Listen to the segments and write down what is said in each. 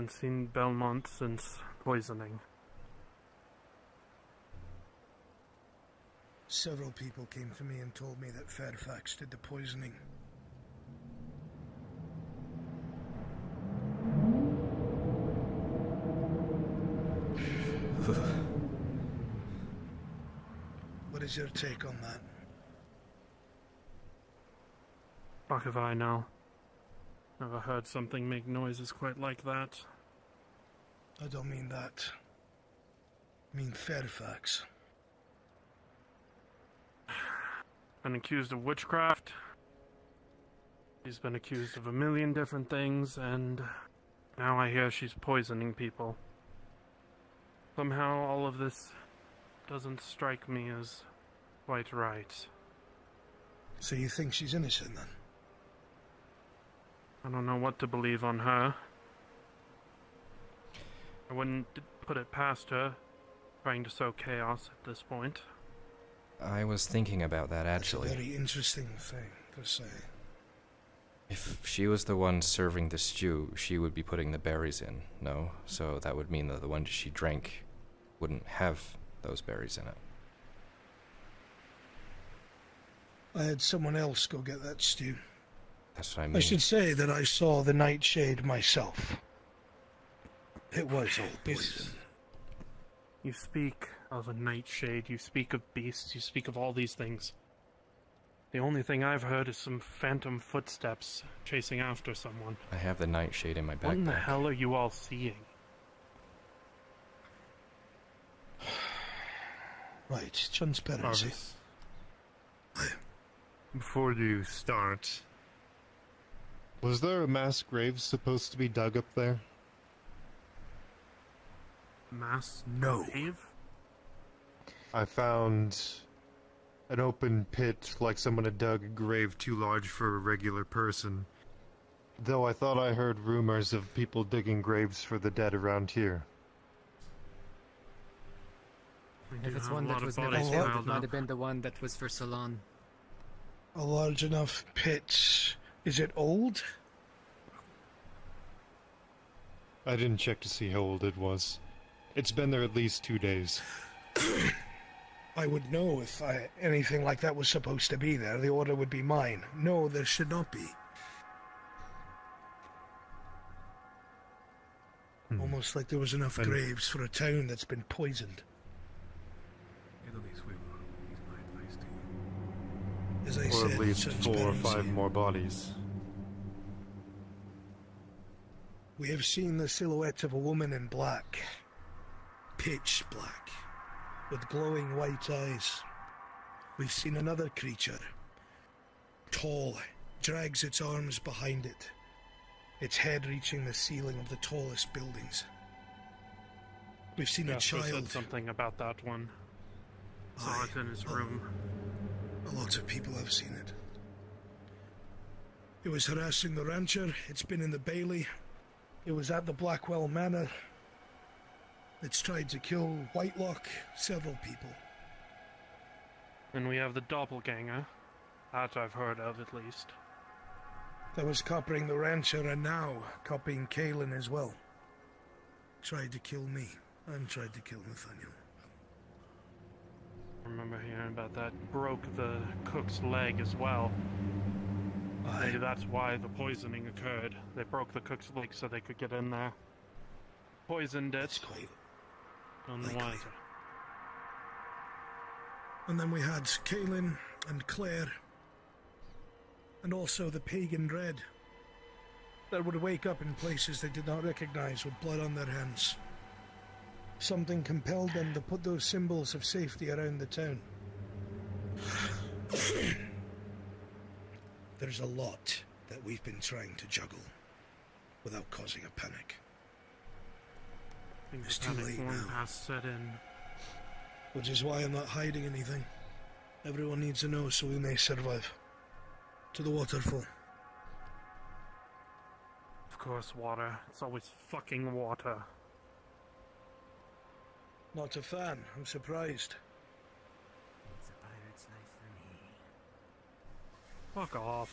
haven't seen Belmont since poisoning. Several people came to me and told me that Fairfax did the poisoning. What is your take on that? Fuck if I know. Never heard something make noises quite like that. I don't mean that. I mean Fairfax. Been accused of witchcraft. She's been accused of a million different things, and now I hear she's poisoning people. Somehow all of this doesn't strike me as quite right. So you think she's innocent, then? I don't know what to believe on her. I wouldn't put it past her, trying to sow chaos at this point. I was thinking about that, actually. That's a very interesting thing to say. If she was the one serving the stew, she would be putting the berries in, no? So that would mean that the one she drank wouldn't have those berries in it. I had someone else go get that stew. That's what I mean. I should say that I saw the nightshade myself. It was all poison. You speak of a nightshade, you speak of beasts, you speak of all these things. The only thing I've heard is some phantom footsteps chasing after someone. I have the nightshade in my backpack. What in the hell are you all seeing? Right, transparency. Before you start, was there a mass grave supposed to be dug up there? Mass grave? I found an open pit, like someone had dug a grave too large for a regular person. Though I thought I heard rumors of people digging graves for the dead around here. If it's one that was never filled, it might have been the one that was for Salon. A large enough pit. Is it old? I didn't check to see how old it was. It's been there at least 2 days. I would know if anything like that was supposed to be there. The order would be mine. No, there should not be. Almost like there was enough graves for a town that's been poisoned. As I said, at least 4 or 5 more bodies. We have seen the silhouette of a woman in black. Pitch black. With glowing white eyes. We've seen another creature. Tall, drags its arms behind it, its head reaching the ceiling of the tallest buildings. We've seen a child. Said something about that one. Saw it in his room. A lot of people have seen it. It was harassing the rancher. It's been in the Bailey. It was at the Blackwell Manor. It's tried to kill Whitlock, several people. And we have the doppelganger. That I've heard of, at least. That was copying the rancher and now copying Kaelin as well. Tried to kill me and tried to kill Nathaniel. I remember hearing about that. Broke the cook's leg as well. Maybe that's why the poisoning occurred. They broke the cook's leg so they could get in there. Poisoned it. And then we had Kaelin and Claire, and also the pagan dread that would wake up in places they did not recognize with blood on their hands. Something compelled them to put those symbols of safety around the town. There's a lot that we've been trying to juggle without causing a panic. It's too late now. Which is why I'm not hiding anything. Everyone needs to know so we may survive. To the waterfall. Of course, water. It's always fucking water. Not a fan. I'm surprised. It's a pirate's life for me. Fuck off.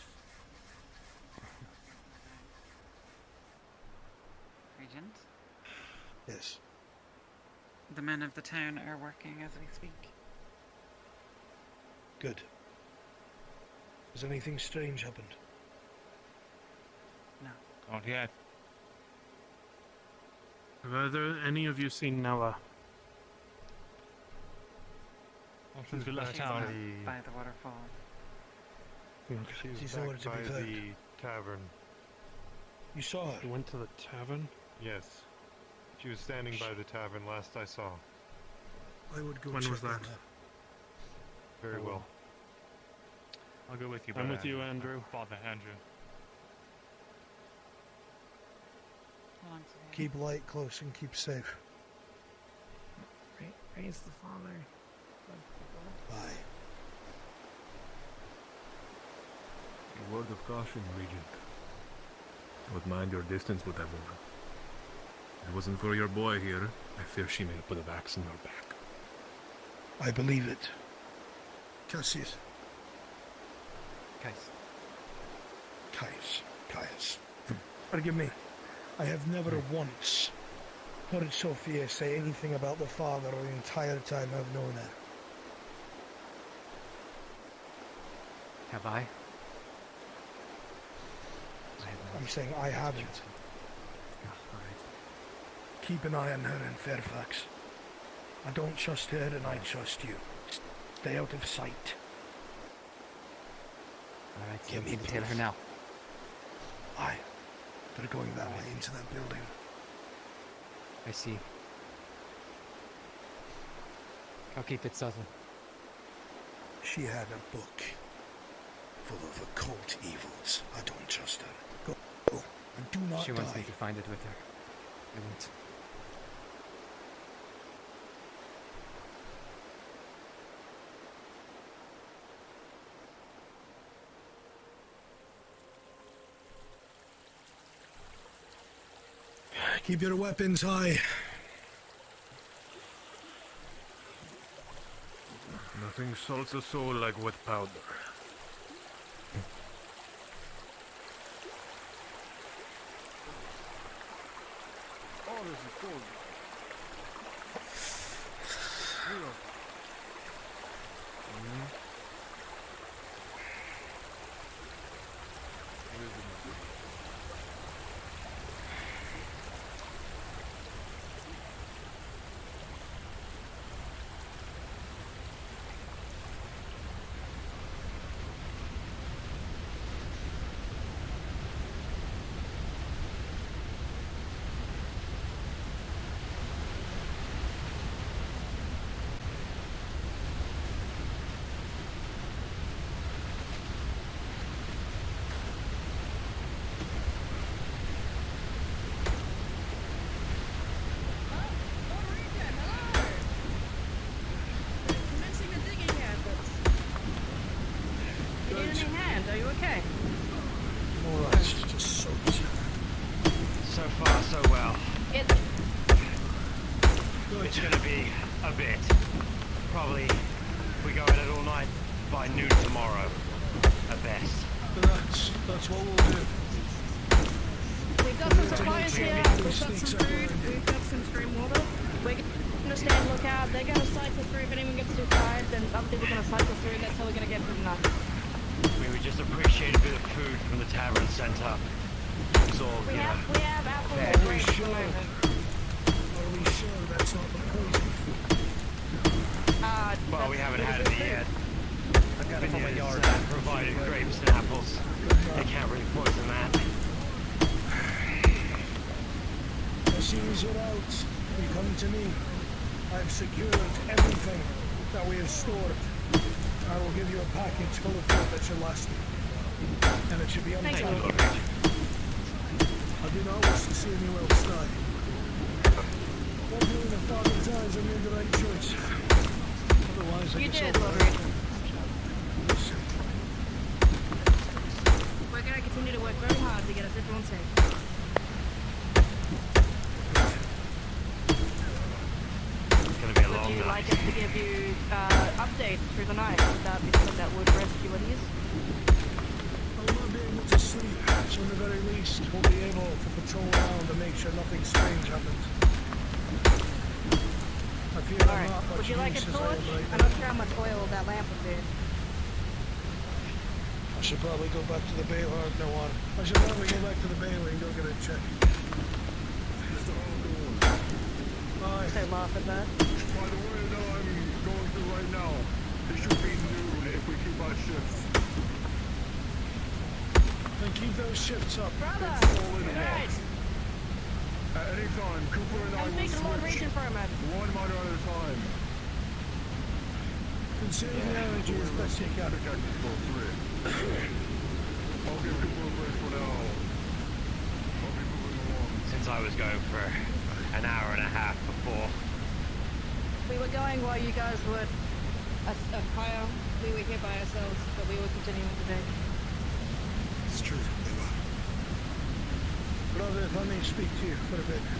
Regent? Yes. The men of the town are working as we speak. Good. Has anything strange happened? No. Not yet. Have either any of you seen Nella? She's left out by the waterfall. She's nowhere to be found. The tavern. You saw her? She went to the tavern? Yes. She was standing by the tavern last I saw. I would go. When was that? Very well. I'll go with you. I'm with you, Andrew. Father Andrew. Keep light close and keep safe. Praise the Father. Bye. A word of caution, Regent. But mind your distance with that woman. If it wasn't for your boy here, I fear she may have put an axe in your back. I believe it. Cassius. Caius. Forgive me. I have never once heard Sophia say anything about the father the entire time I've known her. Have I? I'm saying I haven't. Keep an eye on her in Fairfax. I don't trust her and I trust you. Stay out of sight. Alright, so give me detail her now. Aye. They're going that way into that building. I see. I'll keep it southern. She had a book full of occult evils. I don't trust her. Go. Go. And do not die. She wants me to find it with her. I won't. Keep your weapons high. Nothing salts a soul like wet powder. Oh, this is cold. rest will be able to patrol around and make sure nothing strange happens. I feel all right. Would you like a torch? I'm not sure how much oil that lamp would be. I should probably go back to the Bailey. No one. I should probably go back to the Bailey and go get it checked. They laugh at that. By the way, no, I'm going through right now. It should be noon if we keep our shifts. Then keep those shifts up. Brother! Alright! At any time, Cooper and I will switch. One monitor at a time. Consider the energy as best you can. I'll give Cooper a break for now. I'll be moving along. Since I was going for an hour and a half before. We were going while you guys were at Kyle. We were here by ourselves, but we were continuing today. It's true, Nella. Brother, if I may speak to you for a bit. I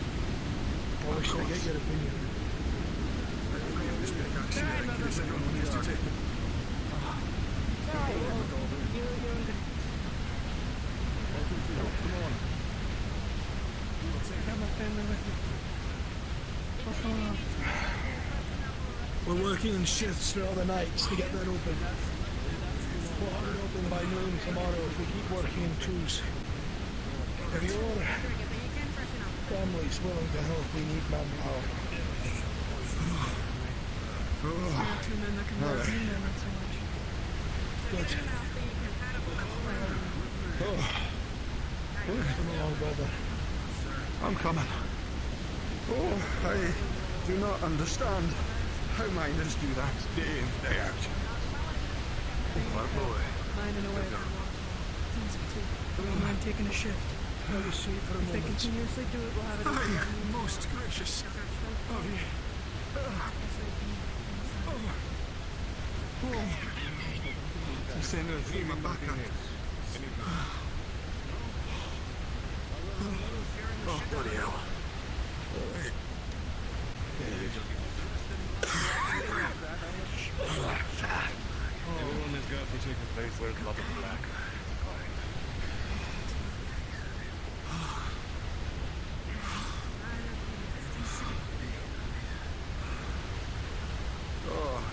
wish I could get your opinion. Come on. Got my family with me. We're working in shifts throughout the nights to get that open. We'll have it open by noon tomorrow if we keep working in twos. If your family's willing to help, we need manpower. Come along, brother. I'm coming. Oh, I do not understand how miners do that day in, day out. My boy. Mining away. Don't mind taking a shift. If they continuously do it, we'll have it. I'm most gracious of you. I'm sending a human back at it. Oh, bloody hell. Alright. Everyone has got to take a place where it's not black. Oh.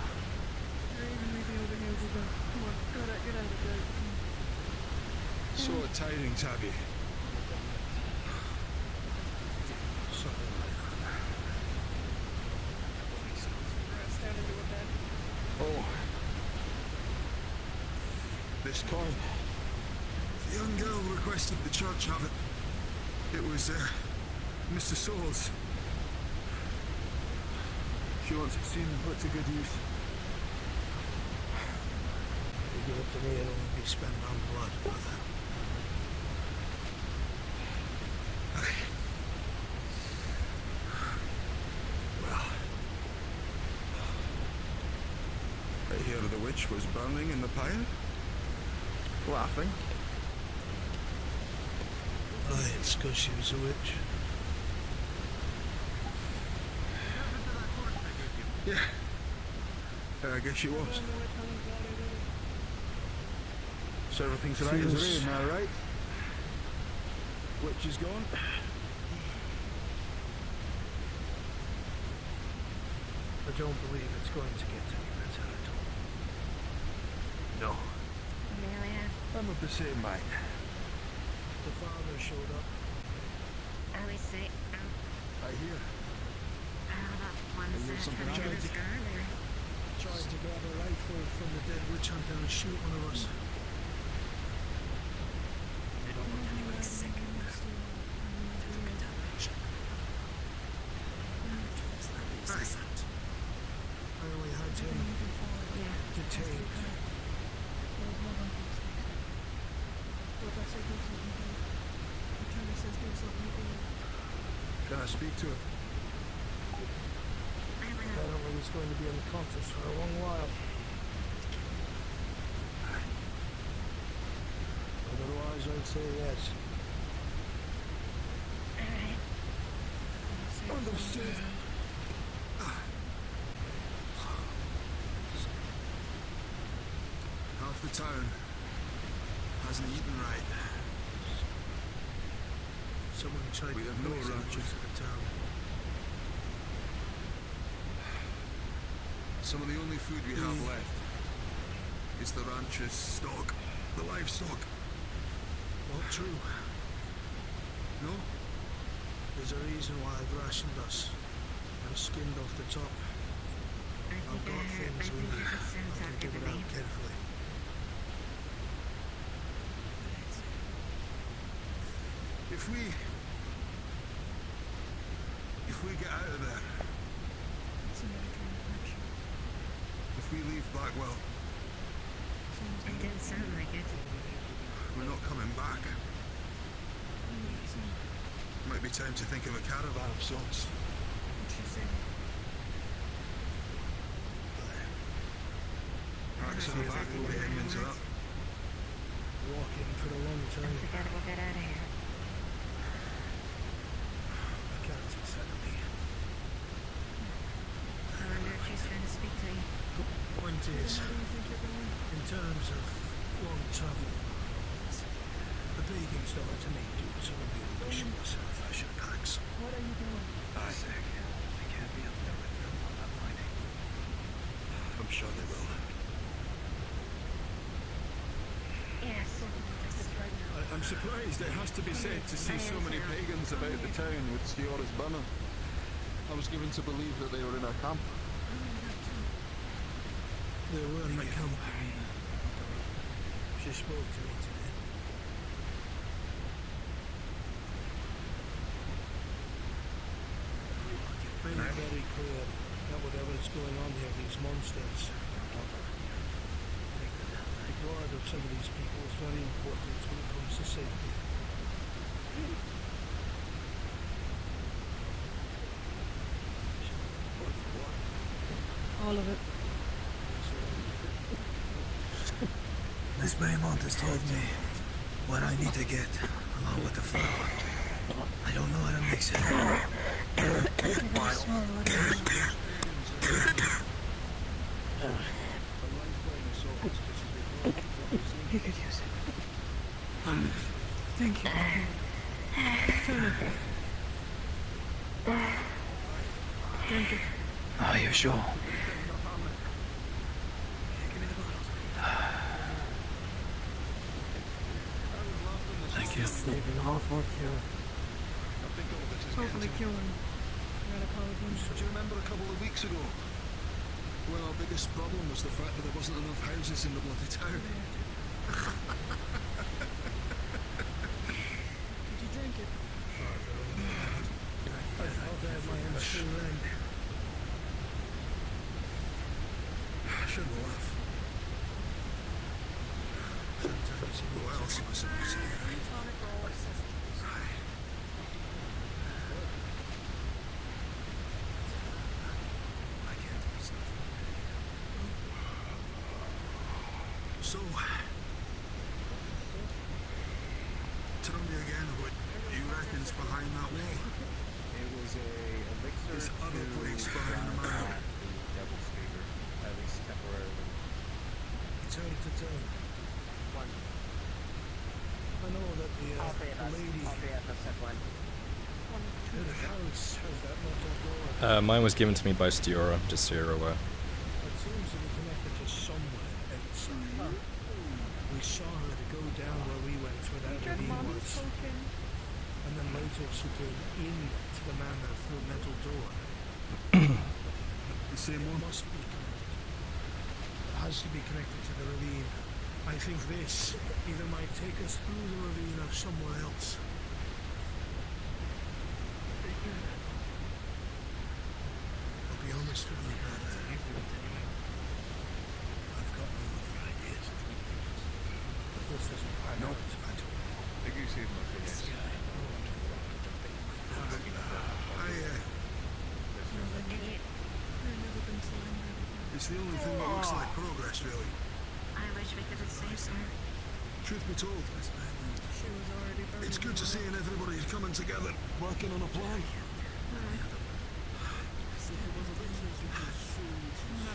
So tiring, Tabby. This coin. The young girl requested the church have it. It was Mr. Souls. She wants it seen put to good use. If you give it to me, it'll only be spent on blood, brother. Well, I hear the witch was burning in the pyre. Laughing. Aye, it's because she was a witch. Yeah. I guess she was. So everything's right as it is now, right? Witch is gone. I don't believe it's going to get any better at all. No. I'm of the same mind. The father showed up. I hear. Tried to grab a rifle from the dead witch hunter and shoot one of us. I don't want anyone sick in that. Took a damage. I only had him detained. Can I speak to him? Apparently he's going to be unconscious for a long while. Otherwise I'd say yes. Alright. Understood. Half the town hasn't eaten right. Someone tried to have no ranches in the town. Some of the only food we have left is the ranch's stock, the livestock. Not true. No? There's a reason why I've rationed us. I'm skinned off the top. I've got things with me. I can give it out carefully. If we get out of there, if we leave Blackwell, it didn't sound like it. We're not coming back. Might be time to think of a caravan of sorts. Racks on the back will be Edmonds are up. Walking for a long time. We gotta get out of here. In terms of long travel, the pagan started to make do with some of the ambitious fashion packs. What are you doing? Isaac, they can't be up there with them on that mining. I'm sure they will. Yes, I'm surprised it has to be said to see so many pagans about the town with Sierra's banner. I was given to believe that they were in our camp. They were in my camp. She spoke to me today. It's been very clear that whatever's going on here, these monsters, the guard of some of these people is very important when it comes to safety. All of it. This Belmont has told me what I need to get, along with the flour. I don't know how to mix it. You could use it. Thank you. Thank you. Are you sure? Hopefully kill him. Do you remember a couple of weeks ago? Well, our biggest problem was the fact that there wasn't enough houses in the bloody town. Did you drink it? I thought I had my own shoe leg. I shouldn't laugh. Sometimes you know what else am I supposed to do? So, tell me again what you reckon's behind that wall. It was a elixir. This other place behind the mountain. The devil's figure, at least temporarily. It's hard to tell. I know that the lady in the house has that much of gold. Mine was given to me by Stevens, just so you're aware. It seems to be connected to somewhere. We saw her to go down where we went without the beans. And then later she came in to the manor through a metal door. The same one must be connected. It has to be connected to the ravine. I think this either might take us through the ravine or somewhere else. I'll be honest with you, man. No, nope. I don't know. I think you saved my face. It's the only thing that looks like progress, really. I wish we could have saved her. Truth be told, it's good to see everybody's coming together, working on a plan.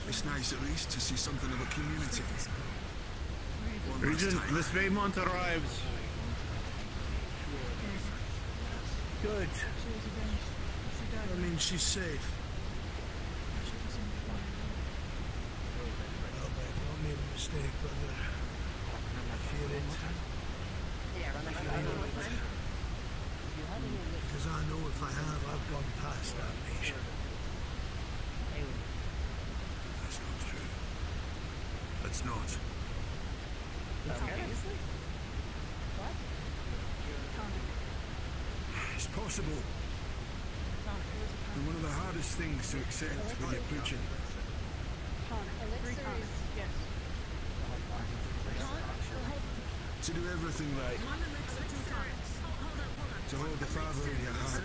It's nice, at least, to see something of a community. Regent, Miss Raymond arrives. Good. I mean, she's safe. Well, I've made a mistake, brother. I feel it. Because I know if I have, I've gone past that nation. That's not true. That's not. Obviously. What? It's possible. And one of the hardest things to accept when you're preaching. To do everything right. To hold the Father in your heart.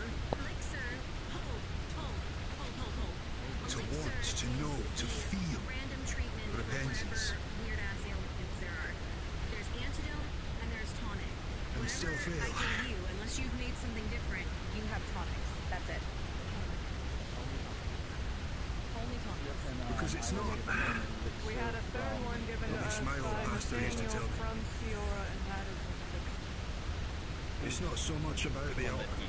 To want, to know, to feel repentance. And still fail. I give you, unless you've made something different, you have tonics. That's it. Because it's not. We had a third one given to us by Mateo from Fiora, and that is what it is. It's not so much about the outcome.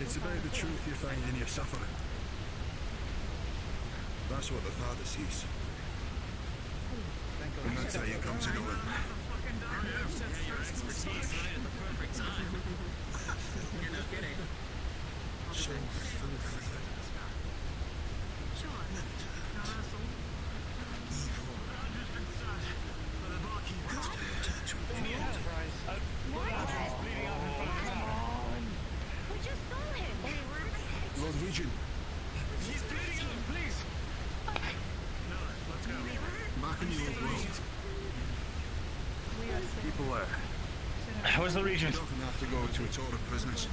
It's about the truth you find in your suffering. That's what the Father sees. And that's how you come to know him. So filthy. Lord Regent. He's bleeding out, please. Nella, let's go. Back in the old world. People are. How's the Regent? Doesn't have to go to a tour of prisoners.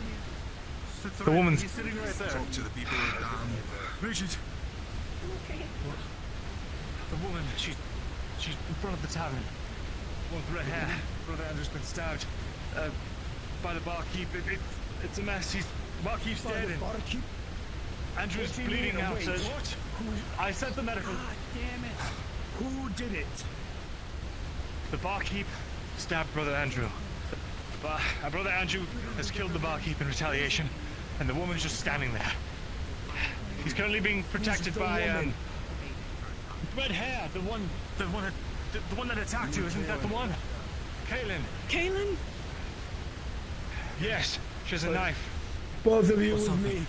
The woman's sitting right there. Talk to the people down there. Regent. Okay. What? The woman. She's in front of the tavern. One with red hair. Brother Andrew's been stabbed. By the barkeep. It's a mess. He's. Barkeep's dead. Andrew's bleeding out, sir. I sent the medical. God damn it. Who did it? The barkeep stabbed Brother Andrew. But Brother Andrew has killed the barkeep in retaliation, and the woman's just standing there. He's currently being protected by red hair. The one that attacked you. Isn't that the one? Kaelin. Kaelin? Yes. She has a knife. Both of you with me.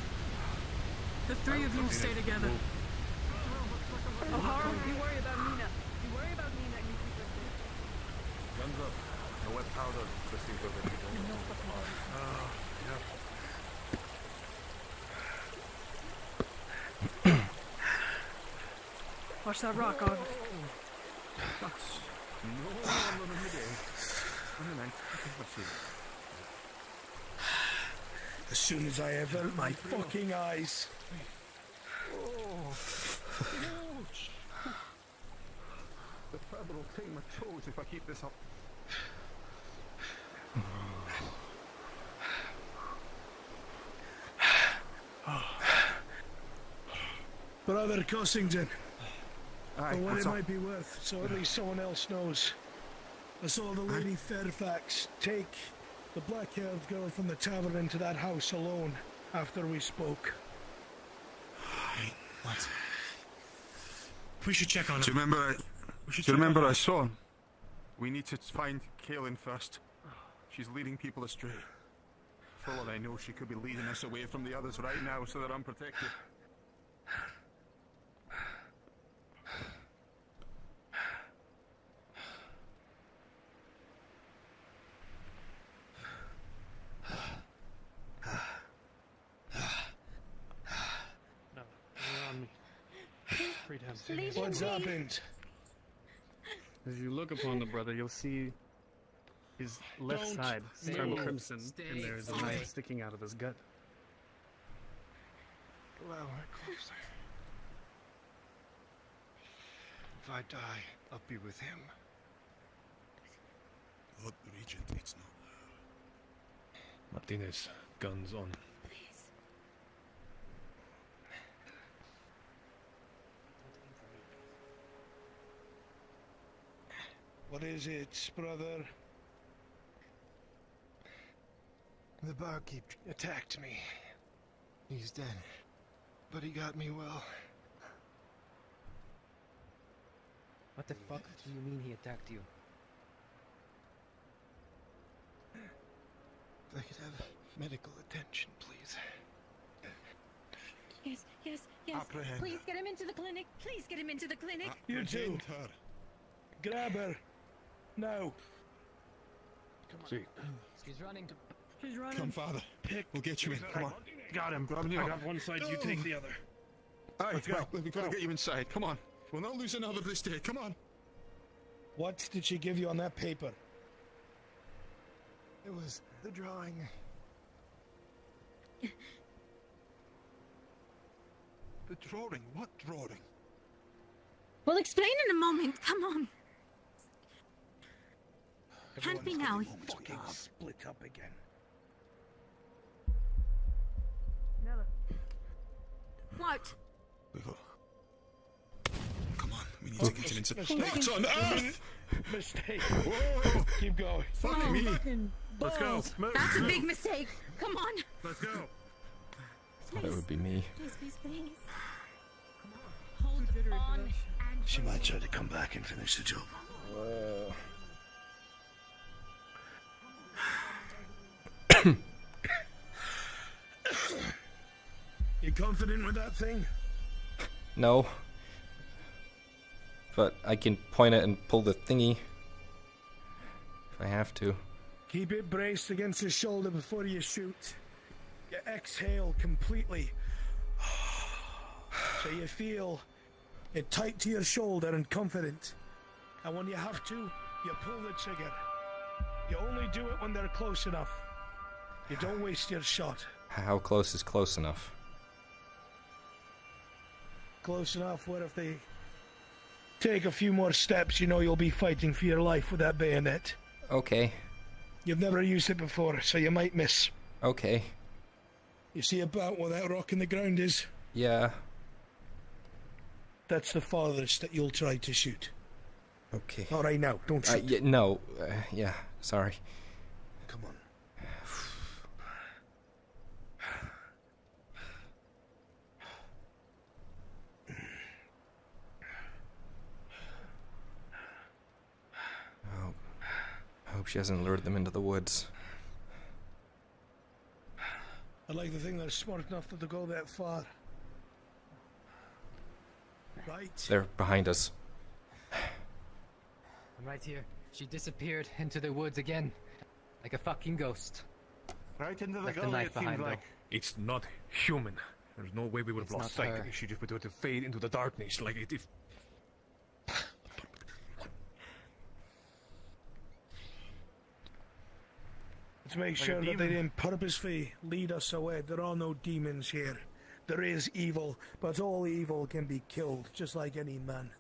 The three of you will stay together. O'Hara, you worry about Nina. You worry about Nina and you keep her safe. Guns up. I wet powder to see whether you don't know. Yeah. Watch that rock, Arvis. As soon as I have out my fucking eyes. Ouch. The feather will take my toes if I keep this up. Brother Cossington. Aye, for what it might be worth, so at least someone else knows. I saw the Lady Fairfax take the black-haired girl from the tavern into that house alone after we spoke. What? We should check on him. Do you remember I saw him? We need to find Kaelin first. She's leading people astray. For all I know, she could be leading us away from the others right now so they're unprotected. What's happened? As you look upon the brother, you'll see his left side turned crimson, and there is a knife sticking out of his gut. Blow her closer. If I die, I'll be with him. Lord Regent, it's not her. Martinez, guns on. What is it, brother? The barkeep attacked me. He's dead, but he got me well. What the fuck do you mean he attacked you? If I could have medical attention, please. Yes, yes, yes. Apprehend. Please get him into the clinic. Please get him into the clinic. You two. Her. Grab her. No. Come on. See. She's running. She's running. Come, Father. We'll get you in. Come on. Got him. Grab him. I got one side. No. You take the other. All right, go. We've got to get you inside. Come on. We'll not lose another this day. Come on. What did she give you on that paper? It was the drawing. The drawing? What drawing? We'll explain in a moment. Come on. Can't be now. Fucking split up again. Nella. What? Come on. We need to get him into... What's on earth? Mistake. Whoa. Keep going. Fuck me. Let's go. Move. That's a big mistake. Come on. Let's go. Please. That would be me. Please, please, please. Come on. Hold on. She might try to come back and finish the job. You confident with that thing? No. But I can point it and pull the thingy. If I have to. Keep it braced against his shoulder before you shoot. You exhale completely. So you feel it tight to your shoulder and confident. And when you have to, you pull the trigger. You only do it when they're close enough. You don't waste your shot. How close is close enough? Close enough where if they take a few more steps, you know you'll be fighting for your life with that bayonet. Okay. You've never used it before, so you might miss. Okay. You see about where that rock in the ground is? Yeah. That's the farthest that you'll try to shoot. Okay. All right, now, don't shoot. No, yeah, sorry. Come on. Oh, I hope she hasn't lured them into the woods. I like the thing that's smart enough to go that far. Right. They're behind us. I'm right here. She disappeared into the woods again. Like a fucking ghost. Right into the gully, it seemed like. It's not human. There's no way we would have lost sight if she just would have fade into the darkness like it if... To make sure that they didn't purposefully lead us away. There are no demons here. There is evil, but all evil can be killed, just like any man.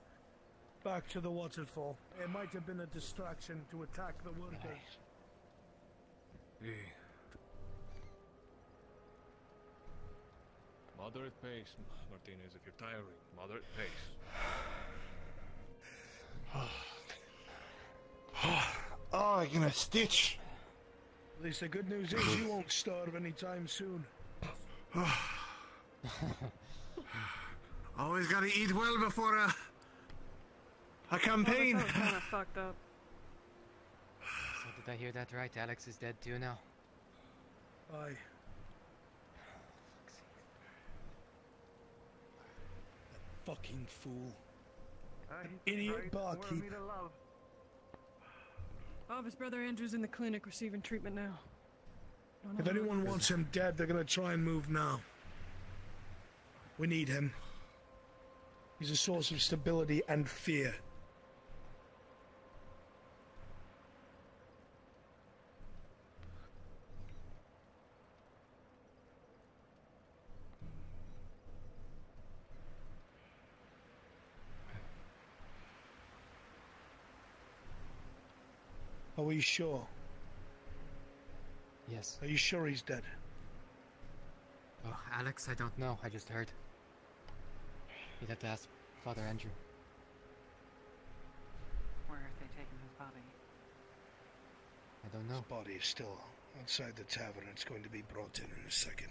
Back to the waterfall. It might have been a distraction to attack the workers. Yeah. Moderate pace, Martinez, if you're tiring. Moderate pace. Oh, I'm gonna stitch. At least the good news is you won't starve anytime soon. Always gotta eat well before a campaign. Well, kind of fucked up. So did I hear that right? Alex is dead too now. Aye. That fucking fool. Idiot barkeep. Arvis, Brother Andrew's in the clinic receiving treatment now. If anyone wants him dead, they're gonna try and move now. We need him. He's a source of stability and fear. Are we sure? Yes. Are you sure he's dead? Oh, Alex, I don't know. I just heard. You'd have to ask Father Andrew. Where have they taken his body? I don't know. His body is still outside the tavern. It's going to be brought in a second.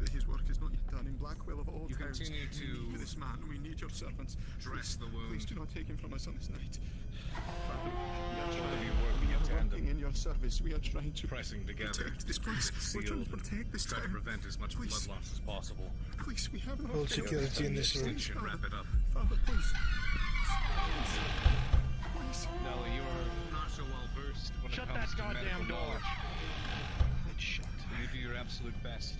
That his work is not yet done in Blackwell of all times. You continue to... for this man, we need your servants. Dress the wound. Please do not take him from us on this night. Father, we are working in your service. We are trying to... pressing together. Protect this place. We're trying to protect this town. Try to prevent as much blood loss as possible. Please, we have no... all security in this room. Wrap it up. Father, please. Please. Nella, you are not so well versed when it comes to medical knowledge. Shut that goddamn door. You do your absolute best.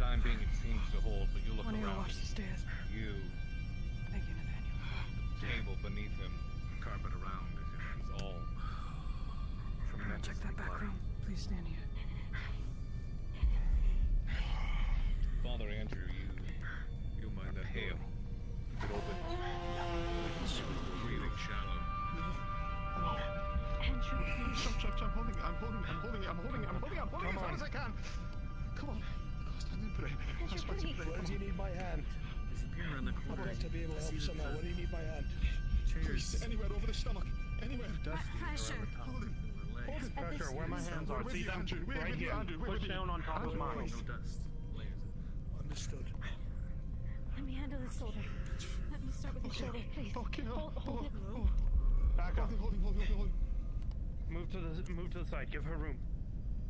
Time being, it seems to hold, but you look around. Watch the stairs. You. Thank you, Nathaniel. The table beneath him, carpet around it, is all. Tremendous. Check that back room. Please stand here. Father Andrew, you mind that hail? It opens. Breathing shallow. Andrew, stop! I'm holding as hard as I can. Come on. Why do you need my hand? I've got to be able to help somehow. Why do you need my hand? Please, anywhere over the stomach. Anywhere. Pressure. Hold it. Pressure where my hands are. See them? Right here. Push down on top of mine. No dust. Understood. Let me handle this shoulder. Let me start with the shoulder, please. Hold it. Back up. Holding. Move to the side. Give her room.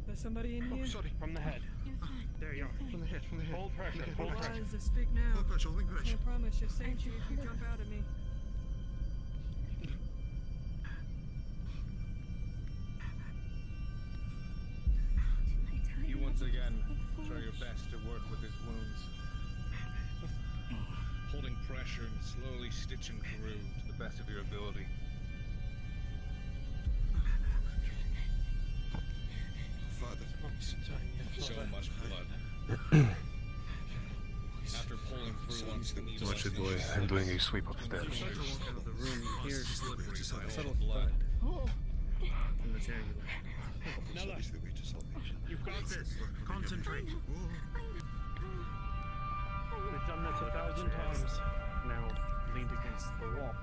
There's somebody in here? Sorry. From the head. There you are. From the head. Hold pressure. Hold pressure. Speak now. Hold pressure. I promise you're safe if you jump out at me. You once again try your best to work with his wounds. Holding pressure and slowly stitching through to the best of your ability. So much blood. After pulling through on the knees, watch it, boy. I'm doing a sweep upstairs. Subtle blood. In the tangle. Nella, you've got this. Concentrate. We've done this 1,000 times. Now leaned against the wall.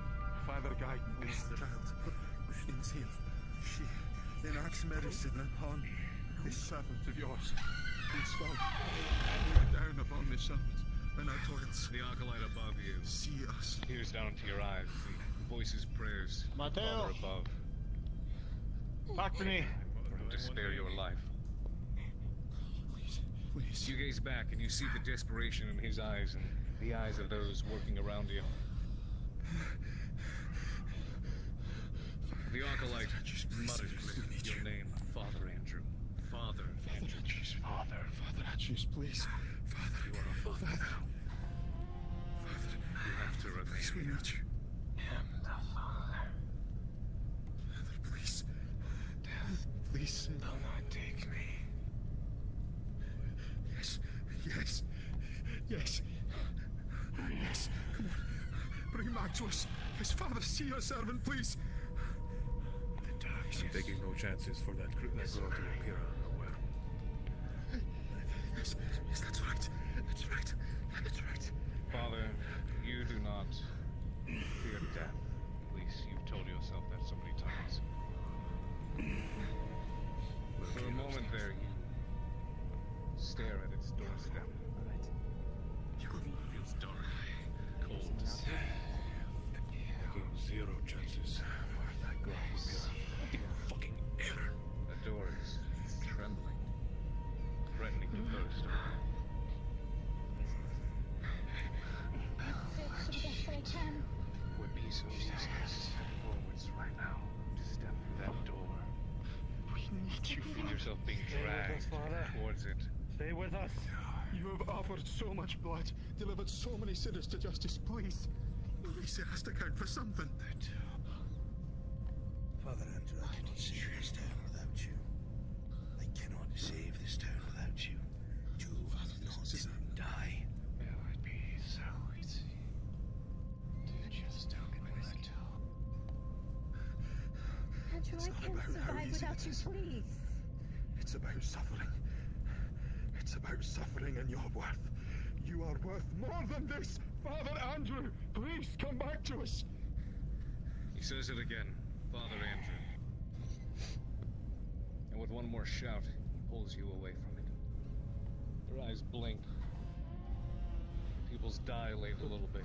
Father, guide me. The child is here. She then acts medicine upon this servant of yours. It's fun. Look down upon this servant, and I towards the acolyte above you. See us. Peers down to your eyes. The voices, prayers. Mateo. Above. Back to me. To spare your life. Please. You gaze back, and you see the desperation in his eyes, and the eyes of those working around you. The acolyte mutters your name, Father Andrew. Father, you are a father. You have to replace me. I'm the father. Father, please. Death, please. Do not take me. Yes. Come on. Bring him back to us. His father, see your servant, please. I'm taking no chances for that girl to appear. Yes, that's right. Father, you do not fear death. At least you've told yourself that so many times. For a moment there, you stare at its doorstep. Your room feels dark, cold. Taking zero chances for that girl to appear. The door is trembling, threatening to burst. I'll fix the best I can. with us. You have offered so much blood, delivered so many sinners to justice. Please, Lisa has to count for something. Father Andrew, I cannot save this town without you. I cannot save this town without you. Do not die. It would be so easy to just dump in my toe. Andrew, I can't survive without you, please. It's about suffering. It's about suffering and your worth. You are worth more than this, Father Andrew. Please come back to us. He says it again, Father Andrew. And with one more shout, he pulls you away from it. Your eyes blink. People's dilate a little bit.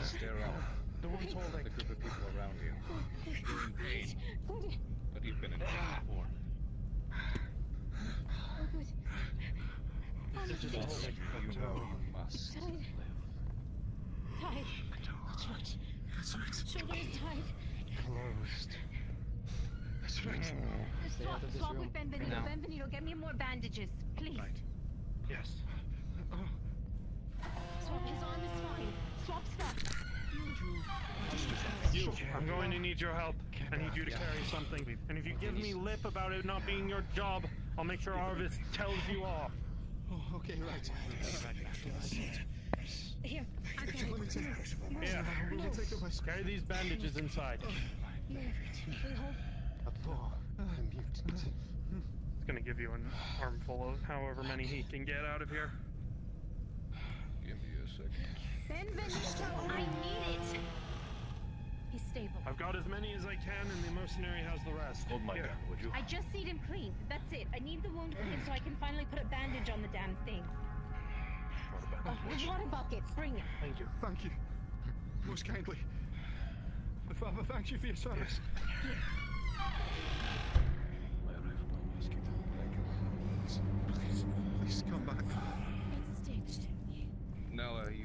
You stare out. No one's holding the group of people around you. You're in pain, but you've been in pain before. This is all that you know you must live. Tied. That's right. That's right. Shoulders tied. Closed. That's right. Swap with Benvenido. Now. Benvenido, get me more bandages, please. Right. Yes. Swap his arm is fine. Swap. You. I'm going to need your help. I need you to carry something. And if you give me lip about it not being your job, I'll make sure Arvis tells you off. Oh, okay, right. Here, I can. Here, carry these bandages inside. I'm mutant. It's gonna give you an armful of however many he can get out of here. Give me a second. Benvenido, I need it! He's stable. I've got as many as I can, and the mercenary has the rest. Hold my gun, would you? I just need him clean. That's it. I need the wound clean so I can finally put a bandage on the damn thing. Water bucket. Bring it. Thank you. Thank you. Most kindly. Father, thank you for your service. My rifle is getting back. Please come back. Nella, you...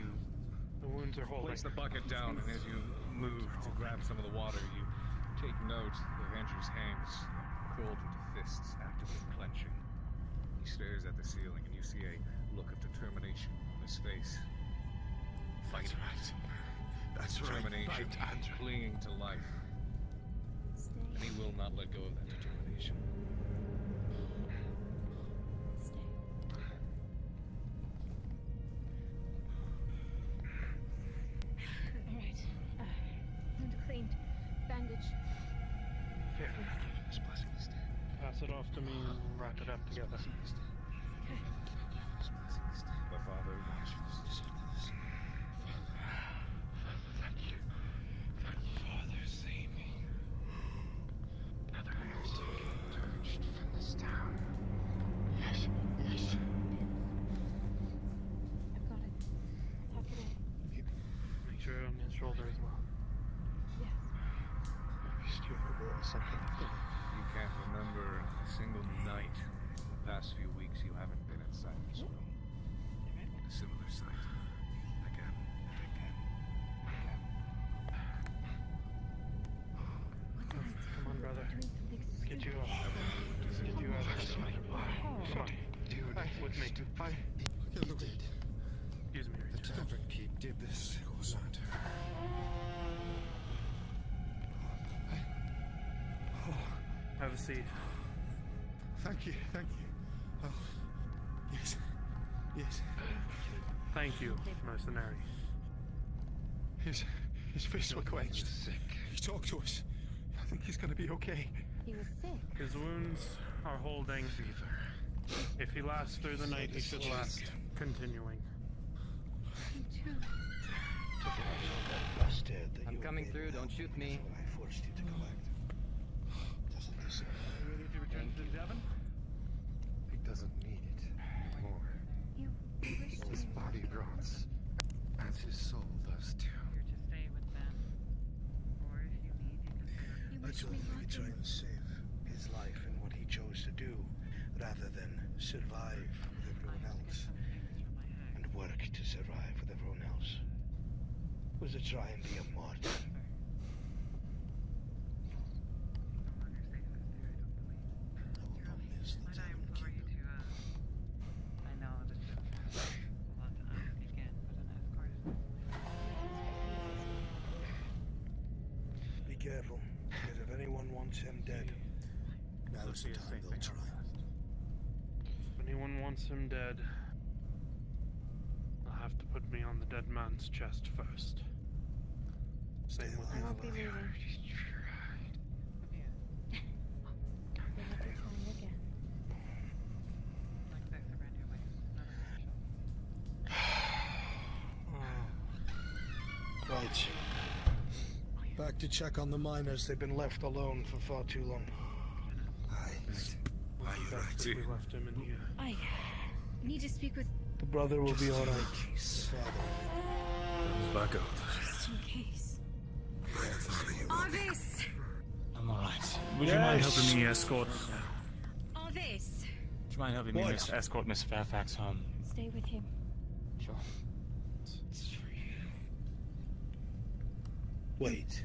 The wounds are holding. Place the bucket down, and as you move to grab some of the water, you take note of Andrew's hands curled into fists, actively clenching. He stares at the ceiling, and you see a look of determination on his face. Fighting. That's right. Determination, clinging to life. And he will not let go of that determination. Pass it off to me and wrap it up together. My father. Thank you. Father, save me. Another heretic emerged from this town. Yes, yes. I've got it. Tuck it in. Make sure on his shoulder as well. You can't remember a single night in the past few weeks you haven't been inside this room. A similar sight. Again and again. Come on, brother. Let's get you out. Dude, with me. Excuse me. The tavern keep did this. Goes on to her. Have a seat. Thank you, thank you. Oh, yes, yes. Thank you, mercenary. His fists were quenched. Sick. He talked to us. I think he's gonna be okay. He was sick. His wounds are holding. Fever. If he lasts through the night, he should last. Continuing. Me too. I'm coming through. Don't shoot me. I forced you to collect. Are you ready to return to Devon? He doesn't need it more. His body rots, and his soul does too. You're to stay with them, or if you need, you can stay. Let's only try and save his life and what he chose to do, rather than survive with everyone else, and work to survive with everyone else. Was to try and be a martyr. careful, because if anyone wants him dead, now's the time they'll try. If anyone wants him dead, they'll have to put me on the dead man's chest first. Same with Nella. Right. Back to check on the miners. They've been left alone for far too long. Are you right too? We left him in here. I need to speak with... The brother will be alright. Comes back out. Just in case. Arvis! I'm alright. Would you mind helping me escort... Arvis! Would you mind helping me escort Miss Fairfax home? Stay with him. Sure. Wait.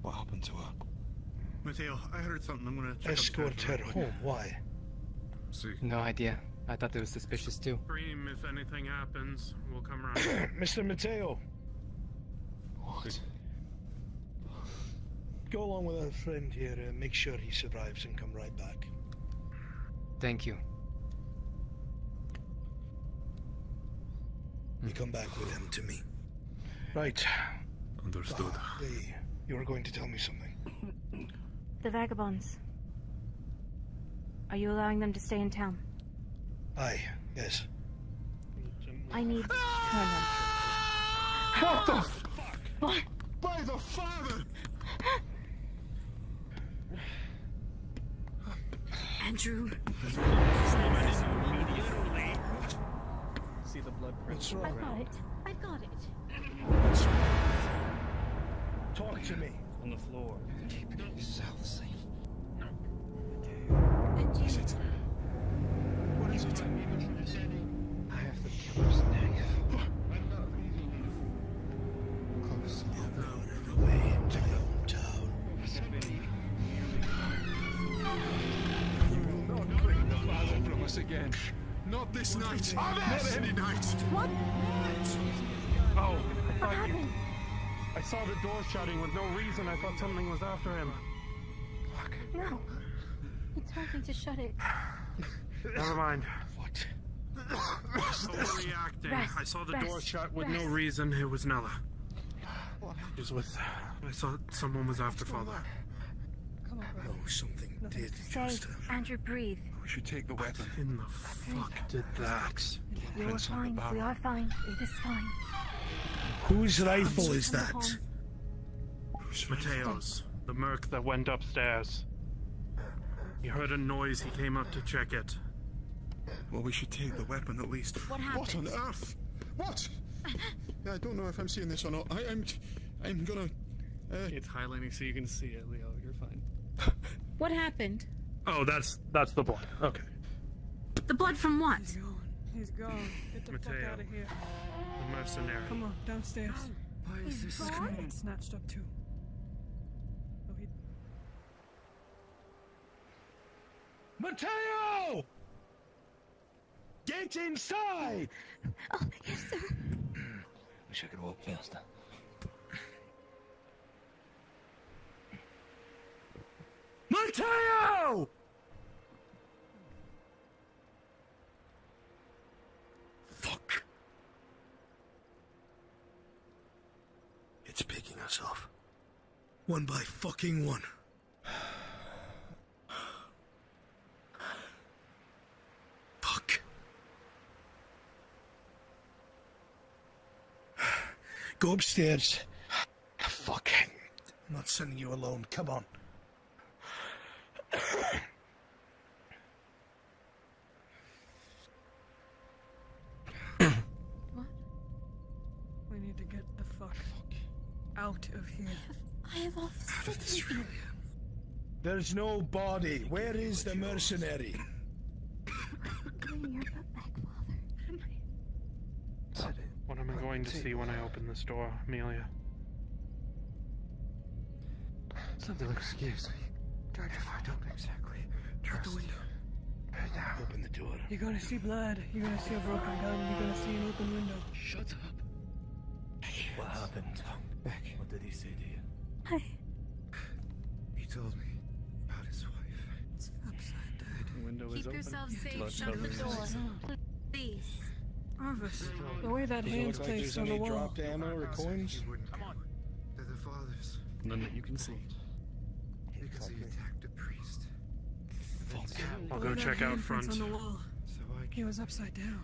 What happened to her? Mateo, I heard something. I'm gonna check. Escort her home. Why? See. No idea. I thought it was suspicious too. Scream if anything happens. We'll come around. Mr. Mateo. What? Go along with our friend here and make sure he survives and come right back. Thank you. You come back with him to me. Right. Understood. Hey, you were going to tell me something. The vagabonds. Are you allowing them to stay in town? Aye, yes. I need... What the fuck? What? By the father! Andrew. See the blood pressure. I've got it. I've got it. Talk to me. On the floor. Keep yourself safe. No. What is it? What is it? I have the killer's knife. Close on the road and away into your own town. You will not bring the father from us again. Not this night. Not any night. What? Oh, what happened? I saw the door shutting with no reason. I thought something was after him. Fuck. No. He told me to shut it. Never mind. What? Overreacting. I saw the door shut with no reason. It was Nella. It was with... I saw someone was after Father. Come on, bro. No, something did just... Andrew, breathe. We should take the weapon. What in the fuck did that? You're fine. We are fine. It is fine. Whose rifle is that? Mateo's. The merc that went upstairs. He heard a noise. He came up to check it. Well, we should take the weapon at least. What on earth? What? I don't know if I'm seeing this or not. I'm gonna... It's highlighting so you can see it, Leo. You're fine. What happened? Oh, that's the blood. Okay. The blood from what? He's gone. He's gone. Get the Mateo, fuck out of here. The mercenary. Come on, downstairs. Why is this screaming snatched up too? Oh, he... Mateo! Get inside! Oh, yes, sir. Wish I could walk faster. Mateo! Fuck. It's picking us off. One by fucking one. Fuck. Go upstairs. Fuck. I'm not sending you alone. Come on. What? We need to get the fuck out of here. I have all this room. There's no body. Where is the mercenary? What am I going to see when I open this door, Amelia? Something looks scary. Try to find out exactly. Trust the window. Right now. Open the door. You're gonna see blood. You're gonna see a broken gun. You're gonna see an open window. Shut up. What happened? Back. What did he say to you? He told me about his wife. It's upside down. The window is open. Keep yourself safe. Shut the door. Please. Arvis, the way that hand's placed on the wall. Dropped ammo or coins? Come on. They're the father's. None that you can see. Because he attacked a priest. Fuck. I'll go check out front. On the wall. So he was upside down.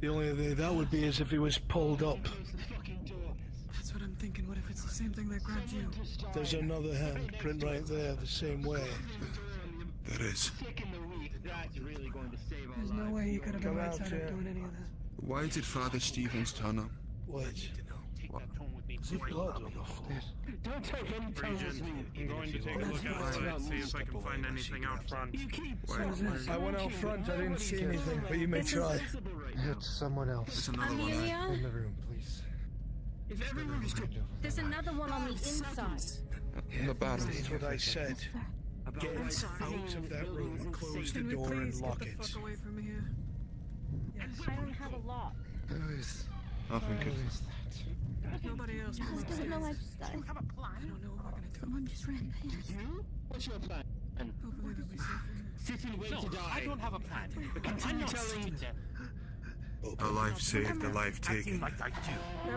The only thing that would be is if he was pulled up. That's what I'm thinking. What if it's the same thing that grabbed you? There's another handprint right there, the same way. There is. There's no way you could have been right side of doing any of that. Why did Father Stevens turn up? What? What? Is it blood on the floor? Don't take any time. I'm going to take a look outside and see if I can find anything out front. I went out front, I didn't see anything, but you may try. It's someone else. There's another Amelia? One in the room, please. If everyone just there's another one on the inside. In the bathroom. That's what I said. Get out of that room and close the door and lock it. Yes. I don't have a lock. Who is that? Nobody else. I don't know. I don't have a plan. I don't know what we're gonna do. Someone just ran past. What's your plan? Hopefully they'll be safe. Sit and wait to die. I don't have a plan. I'm not telling you. A life saved, a life taken. Like Father, I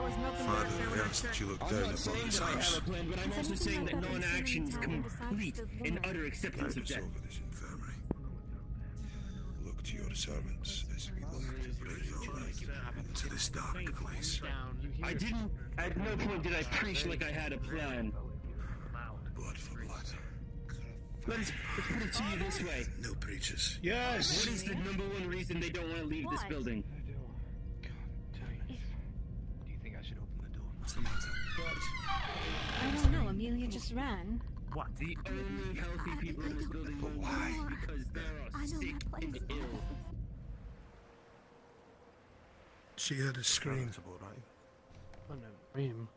asked that you look down upon this house. I'm not saying that I have a plan, but I'm also saying that non-action is complete in utter acceptance of death. Over this infirmary. Look to your servants as we look to bring your light into this dark place. I didn't. At no point did I preach like I had a plan. Blood for blood. Let's put it to you this way. No preachers. Yes. What is the number one reason they don't want to leave this building? I don't know, Amelia just ran. What? The only healthy people in this building but why? Because they are sick and ill. She heard a scream. You're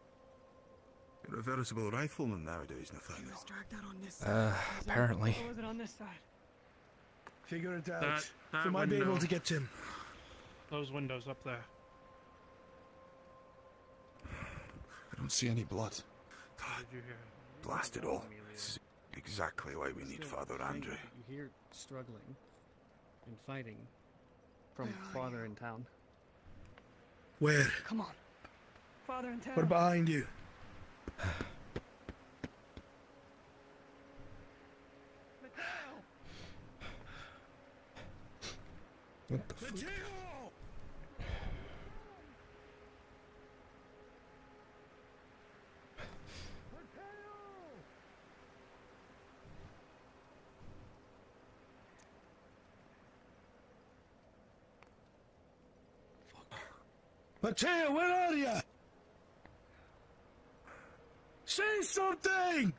a veritable rifleman nowadays, Nathaniel. Apparently. Figure it out. That we might be able to get to him. Those windows up there. I don't see any blood. Blast it all. This is exactly why we need Father Andrew. You hear struggling and fighting from Father in town. Where? Come on. Father in town. We're behind you. What the fuck? Mateo, where are you? Say something!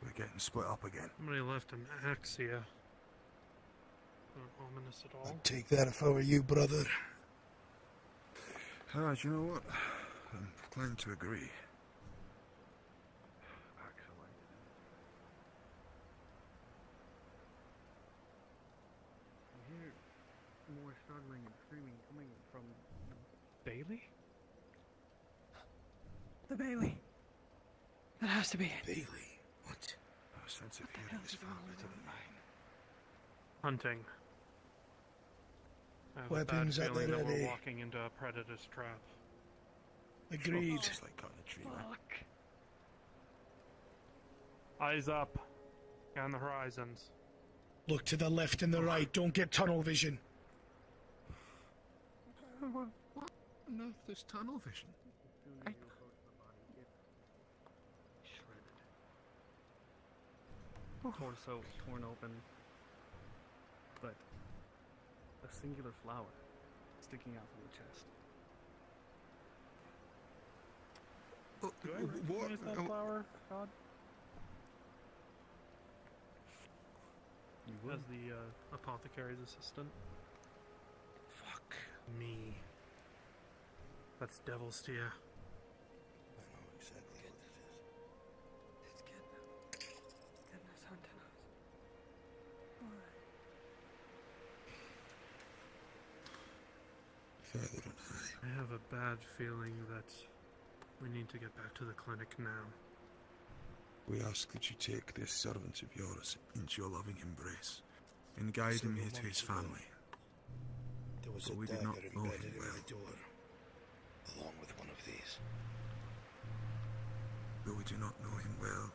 We're getting split up again. Somebody left an axe here. Not ominous at all. I'd take that if I were you, brother. You know what? I'm inclined to agree. More struggling and screaming coming from Bailey? The Bailey. That has to be it. Bailey? What? Our sense of hearing is far better than mine. Hunting. I have weapons at the ready. We're walking into a predator's trap. Agreed. It's like cutting a tree, right? Eyes up. On the horizons. Look to the left and the right. Don't get tunnel vision. What on earth is tunnel vision? Torso torn open, but a singular flower sticking out from the chest. Do I recognize that flower, God? You as the apothecary's assistant. Me. That's devil's tear. I know exactly what this is. It's goodness hunting us. Why? father and I. I have a bad feeling that we need to get back to the clinic now. We ask that you take this servant of yours into your loving embrace and guide him here to his family. There was a dagger embedded in my door, along with one of these. Though we do not know him well,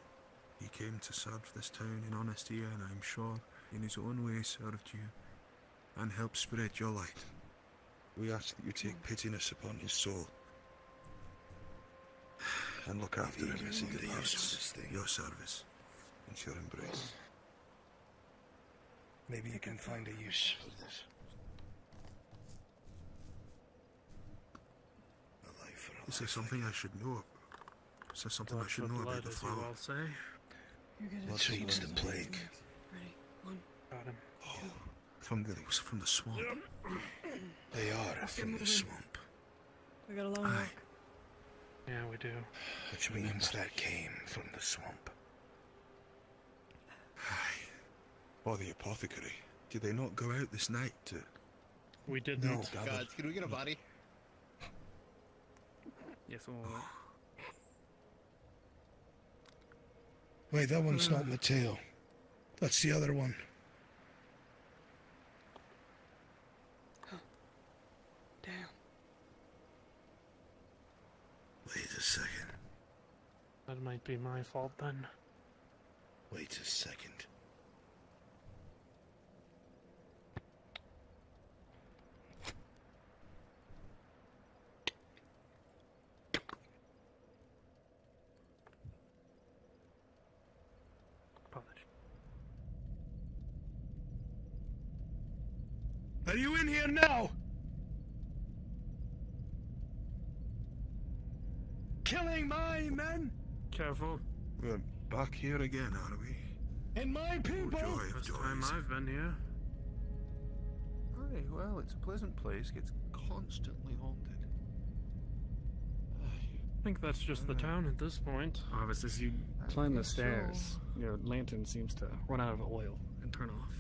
he came to serve this town in honesty, and I am sure in his own way served you and helped spread your light. We ask that you take pitiness upon his soul and look after him as he deserves your service and your embrace. Maybe you can find a use for this. Is there something I should know? Is there something I should know about the flower? What feeds the plague? Ready, one. Got him. Oh, from the swamp. They are from the swamp. We got a long walk. Yeah, we do. Which means that came from the swamp. Aye. Or the apothecary. Did they not go out this night to... We did not. God, can we get a body? Yes, all right. Wait, that one's not Mateo. That's the other one. Huh. Damn. Wait a second. That might be my fault then. Wait a second. Are you in here now? Killing my men? Careful. We're back here again, are we? And my people! Oh, joy. First time I've been here. Aye, well, it's a pleasant place. Gets constantly haunted. I think that's just the town at this point. Obviously, as you climb the stairs, your lantern seems to run out of oil and turn off.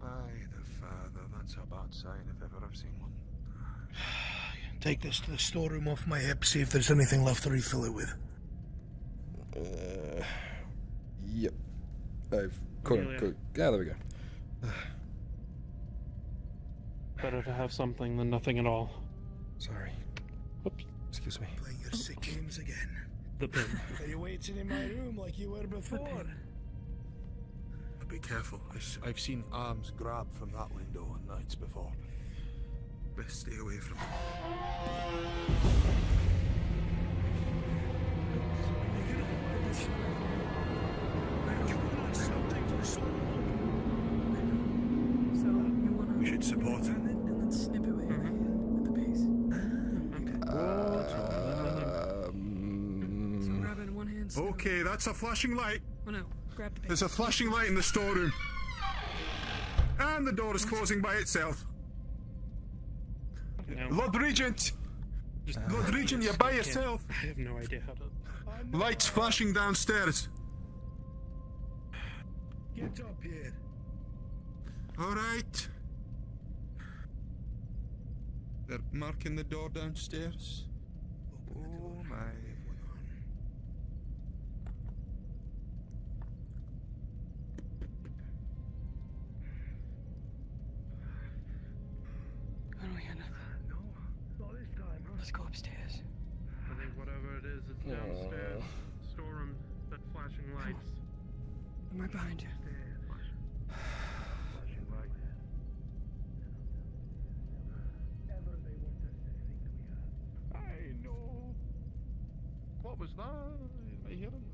By the father, that's a bad sign if ever I've seen one. Take this to the storeroom off my hip, see if there's anything left to refill it with. Yep. I've cooked. Yeah, there we go. Better to have something than nothing at all. Sorry. Oops. Excuse me. Playing your sick games again. The pin. Are you waiting in my room like you were before? Be careful. I've seen arms grab from that window on nights before. Best stay away from them. We should support him. And then snip away at the base. So grab it in one hand. Okay, that's a flashing light. Oh no. There's a flashing light in the storeroom. And the door is closing by itself. No. Lord Regent! Lord Regent, you're by yourself! I have no idea how to... Lights flashing downstairs. Get up here. Alright. They're marking the door downstairs. Oh my... No, not this time, huh? Let's go upstairs. I think whatever it is, it's downstairs. Storeroom, that flashing lights. Am I behind you? Flashing lights. Ever they want us to think we are. I know. What was that? Am I hearing?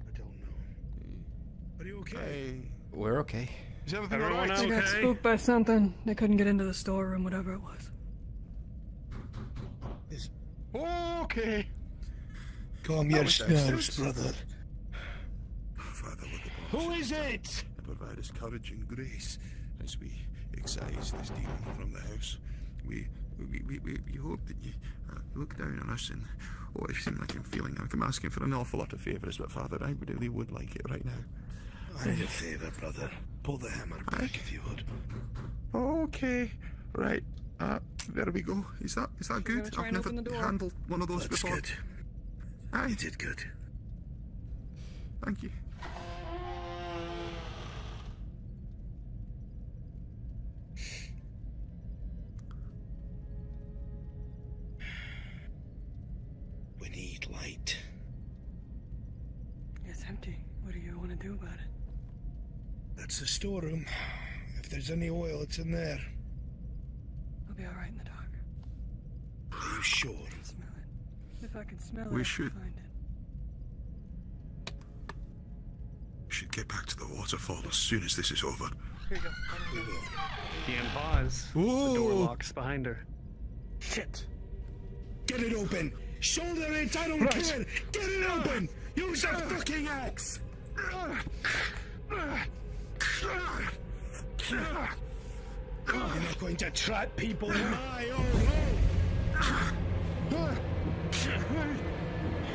I don't know. Are you okay? We're okay. Is everything alright? They got spooked by something. They couldn't get into the storeroom, whatever it was. Okay. Calm your nerves, brother. Father, who is it? Provide us courage and grace as we excise this demon from the house. We hope that you look down on us, and oh, I seem like I'm feeling. I'm asking for an awful lot of favours, but Father, I really would like it right now. I'm your favour, brother. Pull the hammer back if you would. Okay, right. There we go. Is that good? I've never handled one of those before. That's good. Aye. You did good. Thank you. We need light. It's empty. What do you want to do about it? That's the storeroom. If there's any oil, it's in there. It'll be all right in the dark. Are you sure? I can smell it. If I can smell it, we should find it. We should get back to the waterfall as soon as this is over. Here you go. We will. Ian paused. The door locks behind her. Shit! Get it open! Shoulder it! I don't care! Get it open! Use the fucking axe! You're not going to trap people in my own.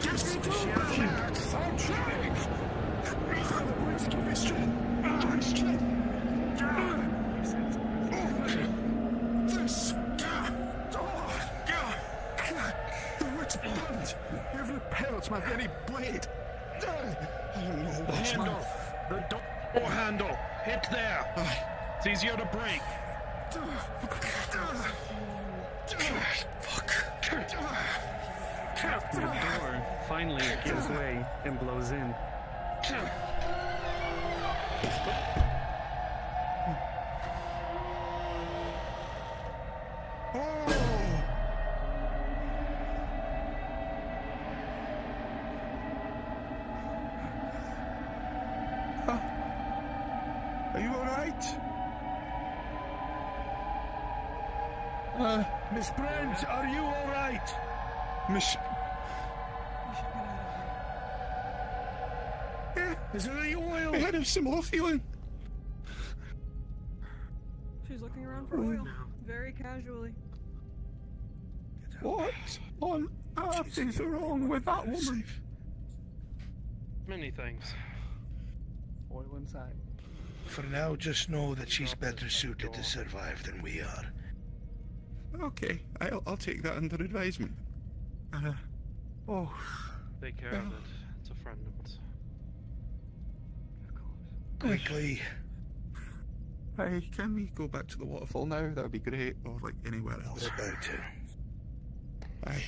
Just open axe! I'm trying! Father, please give me strength! Give me strength! Open this door! The wood's burned! You've repelled my very blade! I don't know what's my... Hand off! The door! Or handle, hit there. It's easier to break. Fuck. The door finally gives way and blows in. Miss Brent, are you all right? Miss... Yeah, is there any oil? I had some off feeling. She's looking around for oil, very casually. What on earth is wrong with that woman? Many things. Oil inside. For now, just know that she's better suited to survive than we are. Okay, I'll take that under advisement. Take care of it. It's a friend of mine. Of course. Quickly. Hey, can we go back to the waterfall now? That would be great. Or like anywhere else. We're about to. Bye.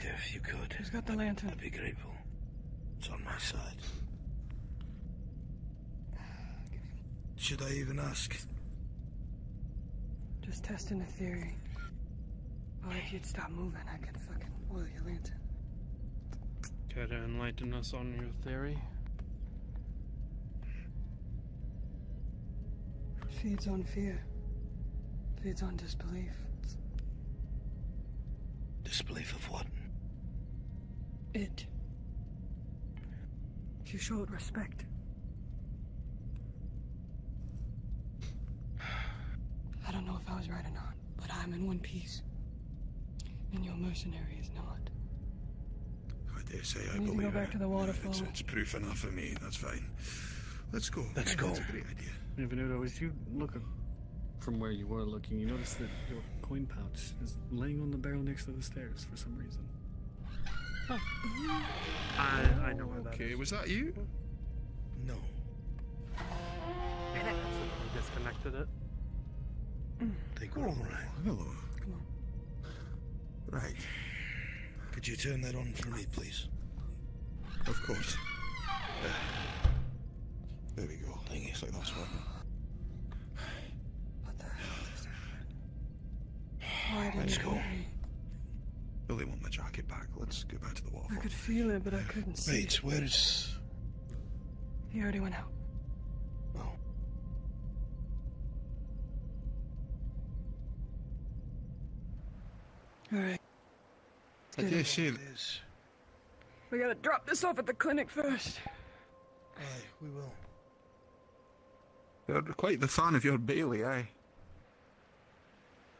If you could. Who's got the lantern? I'd be grateful. It's on my side. Should I even ask? Just testing a theory. Well, if you'd stop moving, I could fucking oil your lantern. Care to enlighten us on your theory? Feeds on fear. Feeds on disbelief. Disbelief of what? It. If you show it respect. I don't know if I was right or not, but I'm in one piece. And your mercenary is not. I dare say I believe go back to the waterfall. It's proof enough for me, that's fine. Let's go. Let's go. That's a great idea. Benvenido, as you look from where you were looking, you notice that your coin pouch is laying on the barrel next to the stairs for some reason. Huh. I know where that is. Okay, was that you? No. I accidentally disconnected it. I think we're all right. Hello. Come on. Right. Could you turn that on for me, please? Of course. There we go. Thank you. It's like that's working. What the hell is that? Let's go. Really want my jacket back. Let's go back to the waterfall. I could feel it, but I couldn't see. Wait, where is... He already went out. Oh. Alright. I dare say this. We gotta drop this off at the clinic first. Aye, we will. You're quite the fan of your Bailey, aye.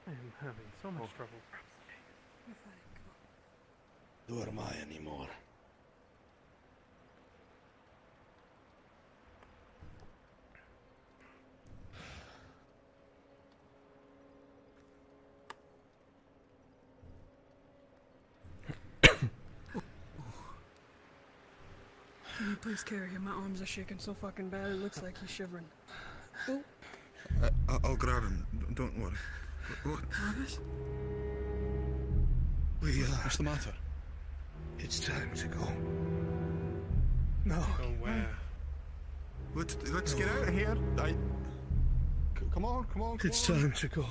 I am having so much trouble. Nor am I anymore. Please carry him. My arms are shaking so fucking bad, it looks like he's shivering. Oh. I'll grab him. Don't worry. What? Arvis? What's the matter? It's time to go. No. Go where? Let's get out of here. Come on. It's time to go.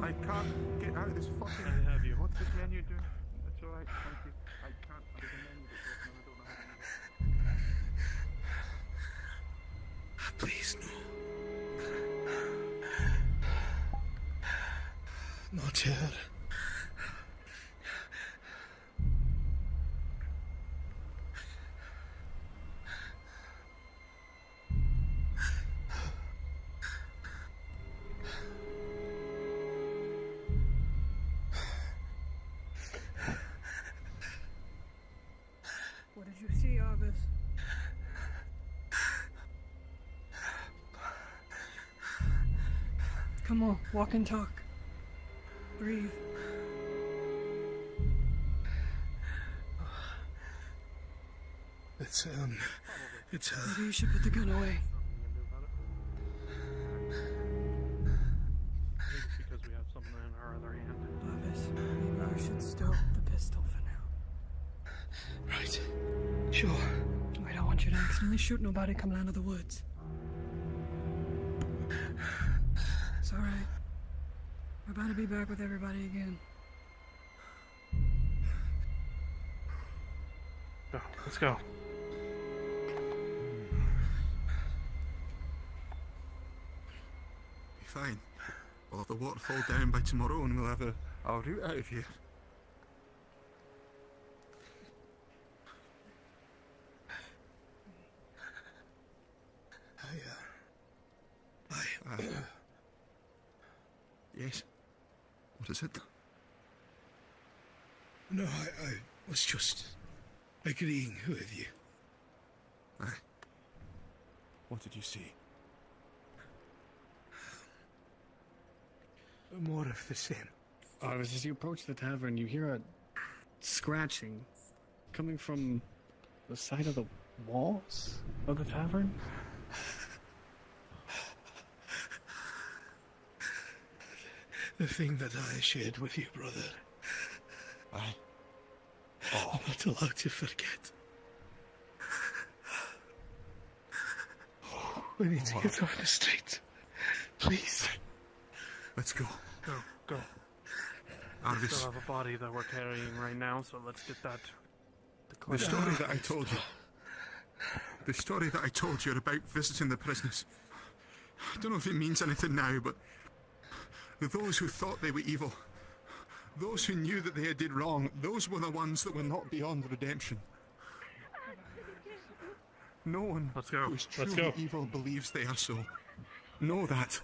I can't get out of this fucking... I have you. What's this menu doing? It's alright, thank you. I can't find the menu because I don't know how to... Please, no. Not here. Come on, walk and talk. Breathe. It's Maybe you should put the gun away. Because we have something in our other hand. Maybe we should stop the pistol for now. Right. Sure. I don't want you to accidentally shoot nobody coming out of the woods. It's alright. We're about to be back with everybody again. Go. Let's go. Be fine. We'll have the waterfall down by tomorrow and we'll have our route out of here. Yes. What is it? No, I was just agreeing with you. Aye. What did you see? More of the same. Arvis, as you approach the tavern, you hear a scratching coming from the side of the walls of the tavern. The thing that I shared with you, brother. Aye. Oh. I'm not allowed to forget. We need to get off the street. Please. Let's go. Go. We still have a body that we're carrying right now, so let's get that... The story that I told you. The story that I told you about visiting the prisoners. I don't know if it means anything now, but... Those who thought they were evil, those who knew that they had did wrong, those were the ones that were not beyond redemption. No one who is truly evil believes they are so. Know that.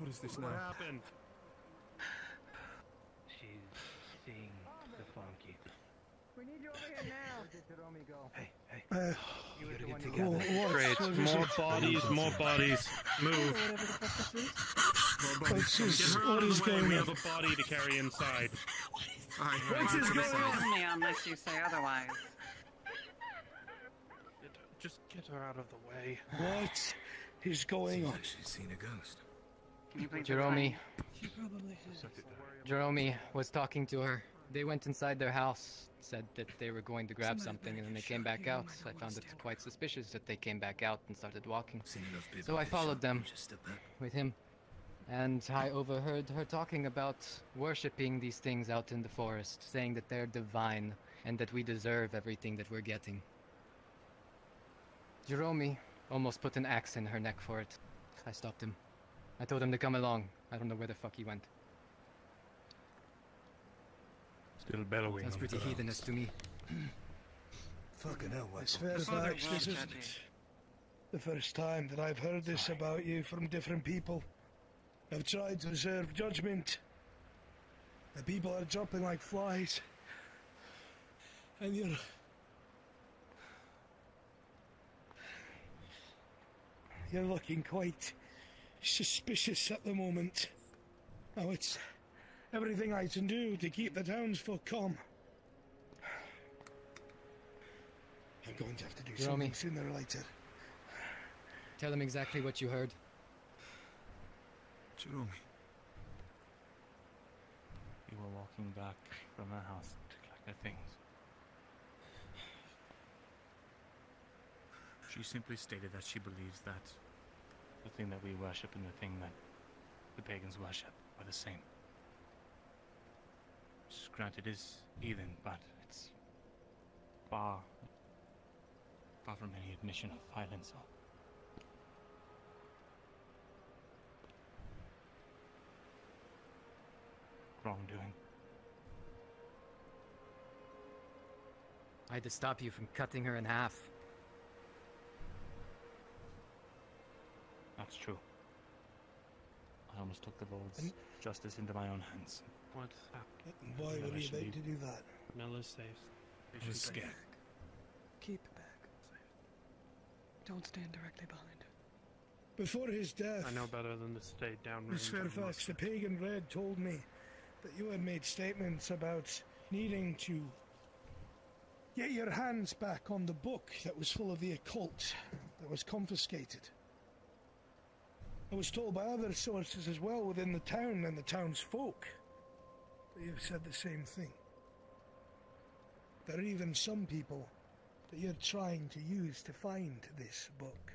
What is this now? What happened? She's seeing the funky. We need you over here now. Hey. You gotta get together. Great. More bodies. Move. Get her out of the way. We have a body to carry inside. What's his name? With me unless you say otherwise. Just get her out of the way. What is going on? She's seen a ghost. Can you please Jerome? She probably has. Jerome was talking to her. They went inside their house, said that they were going to grab something, and then they came back out. I found it quite suspicious that they came back out and started walking. So I followed them with him, and I overheard her talking about worshipping these things out in the forest, saying that they're divine and that we deserve everything that we're getting. Jerome almost put an axe in her neck for it. I stopped him. I told him to come along. I don't know where the fuck he went. Still bellowing. That's pretty heathenish to me. Fucking hell, it's Fairfax. This isn't the first time that I've heard this about you from different people. I've tried to reserve judgment. The people are dropping like flies. And you're looking quite suspicious at the moment. Oh, it's everything I can do to keep the townsfolk calm. They're going to have to do something sooner or later. Tell them exactly what you heard. Jerome. We were walking back from our house to collect their things. She simply stated that she believes that the thing that we worship and the thing that the pagans worship are the same. Granted, it is heathen, but it's far from any admission of violence or... wrongdoing. I had to stop you from cutting her in half. That's true. I almost took the Lord's justice into my own hands. What happened? Why would he like to do that? Mella's safe. I was scared. Keep it back. Don't stand directly behind her. Before his death... I know better than to stay downrange. Miss Fairfax, the pagan Red told me that you had made statements about needing to get your hands back on the book that was full of the occult that was confiscated. I was told by other sources as well within the town and the town's folk that you've said the same thing. There are even some people that you're trying to use to find this book.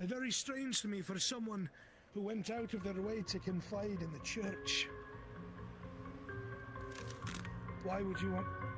And very strange to me for someone who went out of their way to confide in the church. Why would you want...